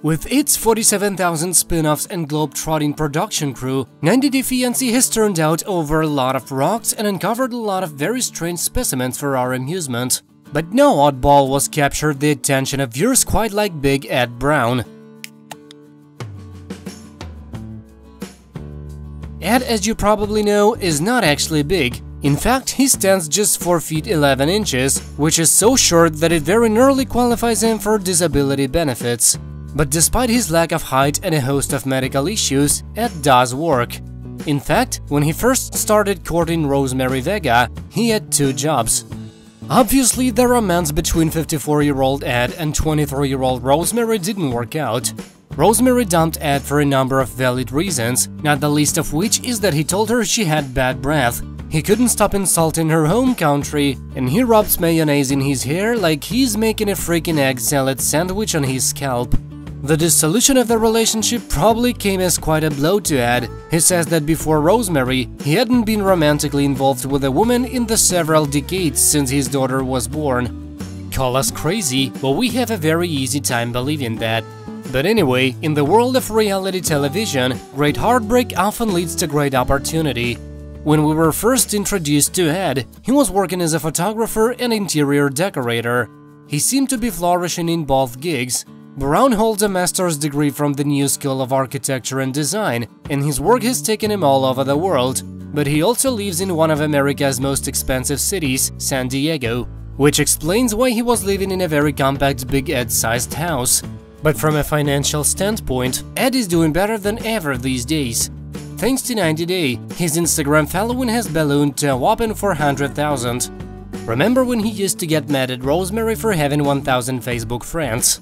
With its 47,000 spin-offs and globe-trotting production crew, 90 Day Fiancé has turned out over a lot of rocks and uncovered a lot of very strange specimens for our amusement. But no oddball was captured the attention of viewers quite like Big Ed Brown. Ed, as you probably know, is not actually big. In fact, he stands just 4 feet 11 inches, which is so short that it very nearly qualifies him for disability benefits. But despite his lack of height and a host of medical issues, Ed does work. In fact, when he first started courting Rosemarie Vega, he had 2 jobs. Obviously, the romance between 54-year-old Ed and 23-year-old Rosemarie didn't work out. Rosemarie dumped Ed for a number of valid reasons, not the least of which is that he told her she had bad breath, he couldn't stop insulting her home country, and he rubs mayonnaise in his hair like he's making a freaking egg salad sandwich on his scalp. The dissolution of the relationship probably came as quite a blow to Ed. He says that before Rosemarie, he hadn't been romantically involved with a woman in the several decades since his daughter was born. Call us crazy, but we have a very easy time believing that. But anyway, in the world of reality television, great heartbreak often leads to great opportunity. When we were first introduced to Ed, he was working as a photographer and interior decorator. He seemed to be flourishing in both gigs. Brown holds a master's degree from the New School of Architecture and Design, and his work has taken him all over the world. But he also lives in one of America's most expensive cities, San Diego, which explains why he was living in a very compact Big Ed-sized house. But from a financial standpoint, Ed is doing better than ever these days. Thanks to 90 Day, his Instagram following has ballooned to a whopping 400,000. Remember when he used to get mad at Rosemarie for having 1,000 Facebook friends?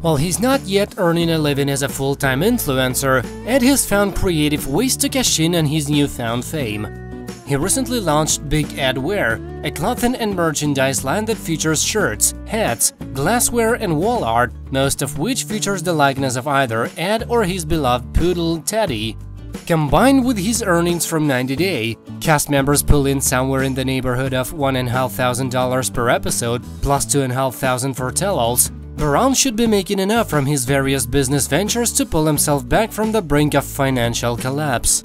While he's not yet earning a living as a full-time influencer, Ed has found creative ways to cash in on his newfound fame. He recently launched Big Ed Wear, a clothing and merchandise line that features shirts, hats, glassware and wall art, most of which features the likeness of either Ed or his beloved poodle, Teddy. Combined with his earnings from 90 Day, cast members pull in somewhere in the neighborhood of $1,500 per episode, plus $2,500 for tell-alls. Brown should be making enough from his various business ventures to pull himself back from the brink of financial collapse.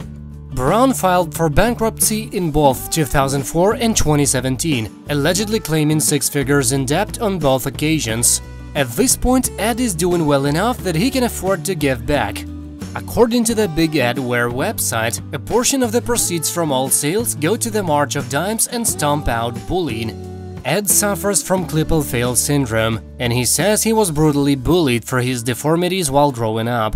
Brown filed for bankruptcy in both 2004 and 2017, allegedly claiming 6 figures in debt on both occasions. At this point, Ed is doing well enough that he can afford to give back. According to the Big Ed Wear website, a portion of the proceeds from all sales go to the March of Dimes and stomp out bullying. Ed suffers from Klippel-Feil syndrome, and he says he was brutally bullied for his deformities while growing up.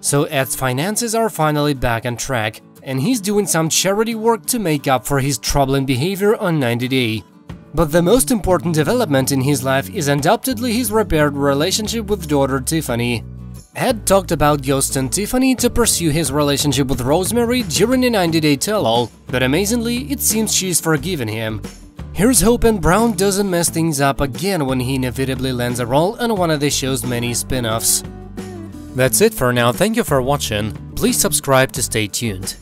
So Ed's finances are finally back on track, and he's doing some charity work to make up for his troubling behavior on 90 Day. But the most important development in his life is undoubtedly his repaired relationship with daughter Tiffany. Ed talked about ghosting Tiffany to pursue his relationship with Rosemarie during a 90-day tell-all, but amazingly, it seems she's forgiven him. Here's hoping Brown doesn't mess things up again when he inevitably lands a role on one of the show's many spin-offs. That's it for now, thank you for watching, please subscribe to stay tuned.